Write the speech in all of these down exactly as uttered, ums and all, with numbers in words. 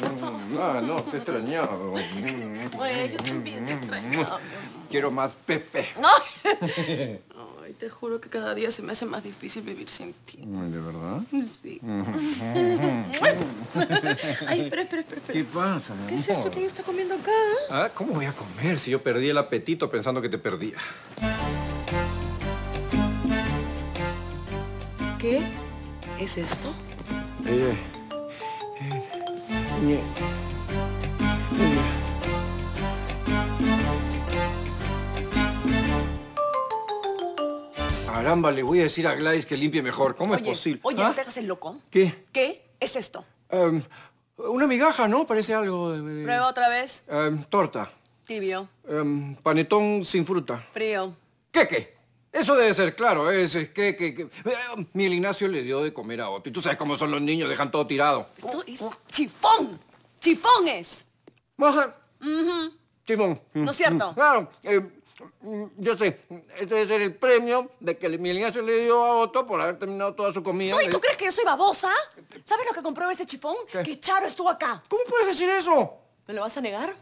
por favor. Ah, no, te extrañaba. Bueno, yo también te extrañaba. Quiero más Pepe. No. Ay, te juro que cada día se me hace más difícil vivir sin ti. ¿De verdad? Sí. Ay, espera, espera, espera, espera. ¿Qué pasa, mi amor? ¿Qué es esto que ella está comiendo acá? Ah, ¿cómo voy a comer si yo perdí el apetito pensando que te perdía? ¿Qué es esto? Eh, eh, Caramba, le voy a decir a Gladys que limpie mejor. ¿Cómo oye, es posible? Oye, ¿Ah? no te hagas el loco. ¿Qué? ¿Qué es esto? Um, una migaja, ¿no? Parece algo... De... Prueba otra vez. Um, torta. Tibio. Um, panetón sin fruta. Frío. Queque. Eso debe ser claro, es que, que, que... Miguel Ignacio le dio de comer a Otto. Y tú sabes cómo son los niños, dejan todo tirado. Esto es chifón. Chifón es. Maja. Uh-huh. Chifón. ¿No es cierto? Claro. Eh, yo sé, este debe ser el premio de que Miguel Ignacio le dio a Otto por haber terminado toda su comida. No, ¿y tú crees que yo soy babosa? ¿Sabes lo que comprueba ese chifón? ¿Qué? Que Charo estuvo acá. ¿Cómo puedes decir eso? ¿Me lo vas a negar?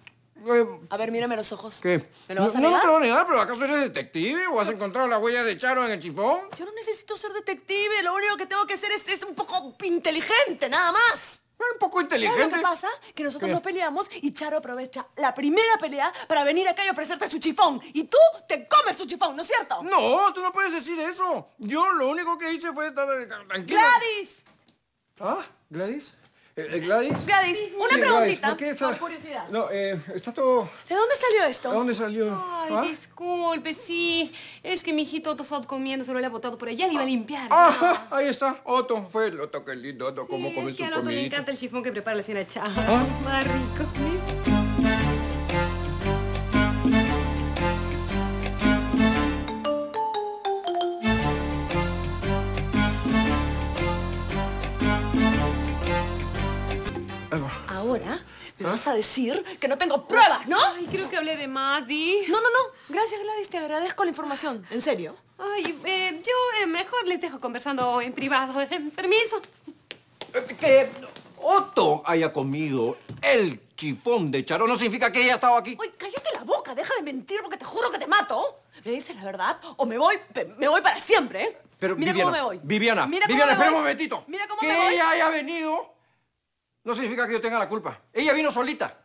A ver, mírame los ojos. ¿Qué? ¿Me lo vas a negar? No, no te lo voy a negar, pero ¿acaso eres detective? ¿O has encontrado las huellas de Charo en el chifón? Yo no necesito ser detective. Lo único que tengo que ser es, es un poco inteligente, nada más. ¿Un poco inteligente? ¿Sabes lo que pasa? Que nosotros ¿Qué? nos peleamos y Charo aprovecha la primera pelea para venir acá y ofrecerte su chifón. Y tú te comes su chifón, ¿no es cierto? No, tú no puedes decir eso. Yo lo único que hice fue estar tranquila. ¡Gladys! ¿Ah? ¿Gladys? Eh, ¿Gladys? Gladys, una sí, preguntita. Gladys, ¿por, por curiosidad. No, eh, está todo... ¿De dónde salió esto? ¿De dónde salió? Ay, ¿Ah? disculpe, sí. Es que mi hijito Otto estaba comiendo, se lo había botado por allá, le iba a limpiar. Ah, ahí está, Otto. Fue el Otto, qué lindo, Otto, sí, cómo comió su comidita. Es que a Otto le encanta el chifón que prepara la señora Charo. ¿Ah? Más rico. Ahora me ¿Ah? vas a decir que no tengo pruebas, ¿no? Ay, creo que hablé de Maddy. No, no, no. Gracias, Gladys. Te agradezco la información. ¿En serio? Ay, eh, yo eh, mejor les dejo conversando en privado. Eh, permiso. Que Otto haya comido el chifón de Charo no significa que ella estaba aquí. Ay, cállate la boca. Deja de mentir porque te juro que te mato. ¿Me dices la verdad o me voy, me voy para siempre? ¿eh? Pero, Mira Viviana, cómo me voy. Viviana, Mira Viviana, espera un momentito. Mira cómo que me voy. Que ella haya venido... No significa que yo tenga la culpa. Ella vino solita.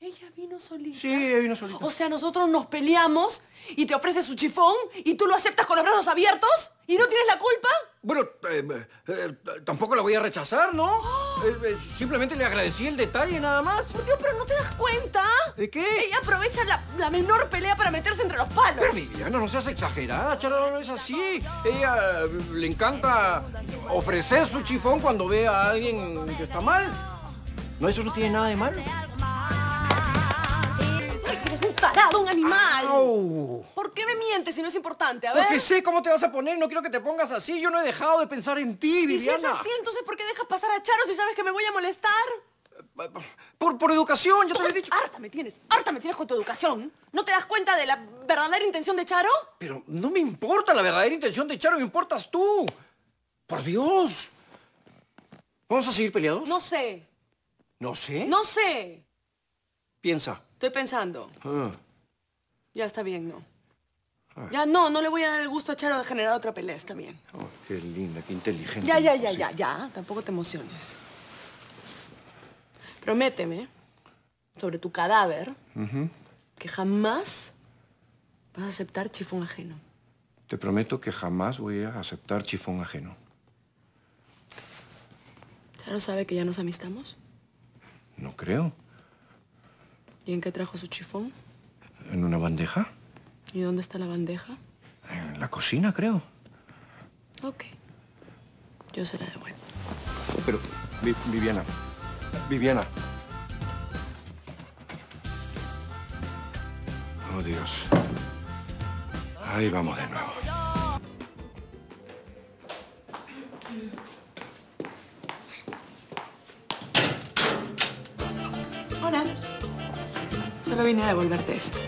¿Ella vino solita? Sí, ella vino solita. O sea, nosotros nos peleamos y te ofrece su chifón y tú lo aceptas con los brazos abiertos y no tienes la culpa. Bueno, eh, eh, tampoco la voy a rechazar, ¿no? Oh. Eh, eh, simplemente le agradecí el detalle, nada más. Por Dios, pero ¿no te das cuenta? ¿De qué? Ella aprovecha la, la menor pelea para meterse entre los palos. Pero Viviana, no seas exagerada, Charo, no es así. Ella eh, le encanta ofrecer su chifón cuando ve a alguien que está mal. No, eso no tiene nada de malo. ¡Tarado, un animal! Oh. ¿Por qué me mientes si no es importante? A ver... Porque sé cómo te vas a poner, no quiero que te pongas así. Yo no he dejado de pensar en ti, Viviana. Y si es así, entonces ¿por qué dejas pasar a Charo si sabes que me voy a molestar? Por, por educación, yo te lo he dicho. Harta me tienes, harta me tienes con tu educación. ¿No te das cuenta de la verdadera intención de Charo? Pero no me importa la verdadera intención de Charo, me importas tú. ¡Por Dios! ¿Vamos a seguir peleados? No sé. ¿No sé? No sé. Piensa. Estoy pensando. Ah. Ya está bien, ¿no? Ah. Ya no, no le voy a dar el gusto a Charo de generar otra pelea, está bien. Oh, qué linda, qué inteligente. Ya, ya, ya, ya, ya. Tampoco te emociones. Prométeme, sobre tu cadáver, uh-huh. que jamás vas a aceptar chifón ajeno. Te prometo que jamás voy a aceptar chifón ajeno. ¿Charo sabe que ya nos amistamos? No creo. ¿Y en qué trajo su chifón? En una bandeja. ¿Y dónde está la bandeja? En la cocina, creo. Ok. Yo se la devuelvo. Pero, Vi- Viviana, Viviana. Oh, Dios. Ahí vamos de nuevo. Hola. Solo vine a devolverte esto.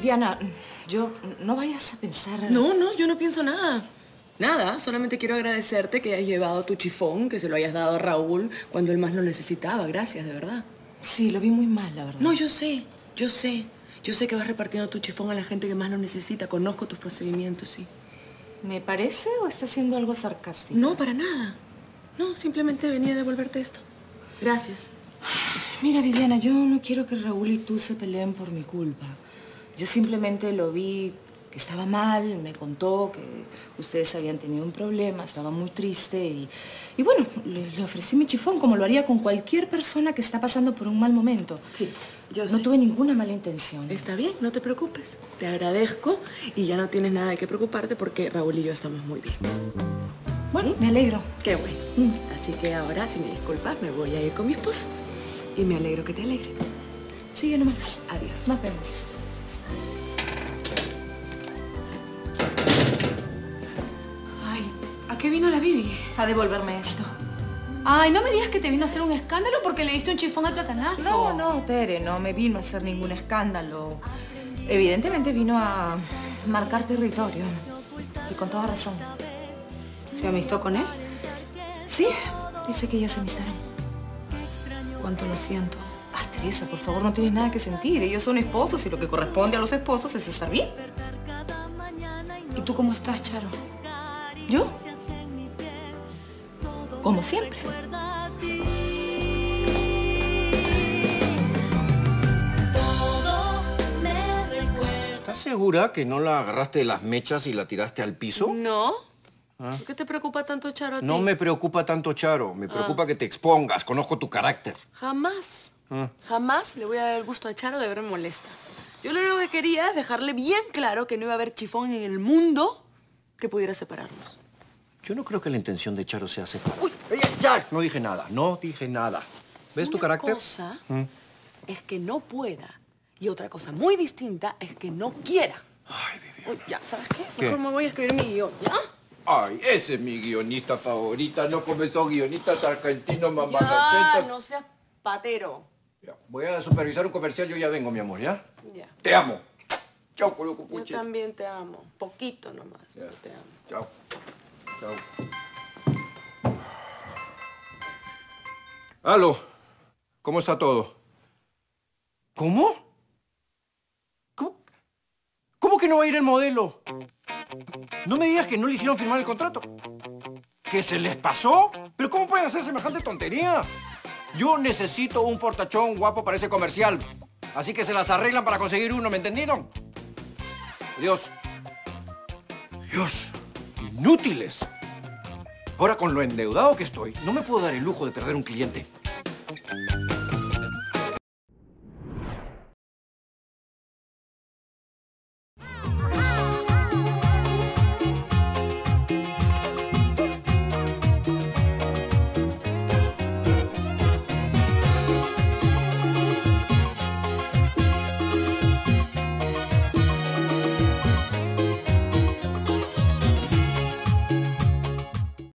Viviana, yo... no vayas a pensar... No, no, yo no pienso nada. Nada, solamente quiero agradecerte que hayas llevado tu chifón, que se lo hayas dado a Raúl cuando él más lo necesitaba. Gracias, de verdad. Sí, lo vi muy mal, la verdad. No, yo sé, yo sé. Yo sé que vas repartiendo tu chifón a la gente que más lo necesita. Conozco tus procedimientos, sí. ¿Me parece o estás haciendo algo sarcástico? No, para nada. No, simplemente venía a devolverte esto. Gracias. Mira, Viviana, yo no quiero que Raúl y tú se peleen por mi culpa. Yo simplemente lo vi que estaba mal, me contó que ustedes habían tenido un problema, estaba muy triste y, y bueno, le, le ofrecí mi chifón como lo haría con cualquier persona que está pasando por un mal momento. Sí, yo sé. No tuve ninguna mala intención. Está bien, no te preocupes. Te agradezco y ya no tienes nada de qué preocuparte porque Raúl y yo estamos muy bien. Bueno, ¿sí? Me alegro. Qué bueno. Mm. Así que ahora, si me disculpas, me voy a ir con mi esposo. Y me alegro que te alegre. Sigue nomás. Adiós. Nos vemos. Ay, ¿a qué vino la Bibi? A devolverme esto. Ay, no me digas que te vino a hacer un escándalo porque le diste un chifón al platanazo. No, no, Tere, no me vino a hacer ningún escándalo. Evidentemente vino a marcar territorio. Y con toda razón. ¿Se amistó con él? Sí, dice que ya se amistaron. Cuánto lo siento. Ay, Teresa, por favor, no tienes nada que sentir. Ellos son esposos y lo que corresponde a los esposos es estar bien. ¿Y tú cómo estás, Charo? ¿Yo? Como siempre. ¿Estás segura que no la agarraste de las mechas y la tiraste al piso? No. ¿Ah? ¿Por qué te preocupa tanto, Charo, a ti? No me preocupa tanto, Charo. Me preocupa ah. que te expongas. Conozco tu carácter. Jamás. ¿Ah? Jamás le voy a dar el gusto a Charo de verme molesta. Yo lo único que quería es dejarle bien claro que no iba a haber chifón en el mundo que pudiera separarnos. Yo no creo que la intención de Charo sea separar. ¡Uy! ¡Ya! No dije nada. No dije nada. ¿Ves Una tu carácter? Una cosa ¿Mm? es que no pueda. Y otra cosa muy distinta es que no quiera. Ay, Viviana. Uy, ya, ¿sabes qué? ¿Qué? Mejor me voy a escribir mi guión, ¿ya? Ay, ese es mi guionista favorita. No comenzó guionistas argentinos, mamá. Ah, no seas patero. Ya, voy a supervisar un comercial. Yo ya vengo, mi amor, ¿ya? Ya. Te amo. Chao, coloco puche. Yo también te amo. Poquito nomás, ya. Pero te amo. Chao. Chao. Aló. ¿Cómo está todo? ¿Cómo? ¿Cómo? ¿Cómo que no va a ir el modelo? No me digas que no le hicieron firmar el contrato. ¿Que se les pasó? ¿Pero cómo pueden hacer semejante tontería? Yo necesito un fortachón guapo para ese comercial. Así que se las arreglan para conseguir uno, ¿me entendieron? Dios. Dios. Inútiles. Ahora con lo endeudado que estoy, no me puedo dar el lujo de perder un cliente.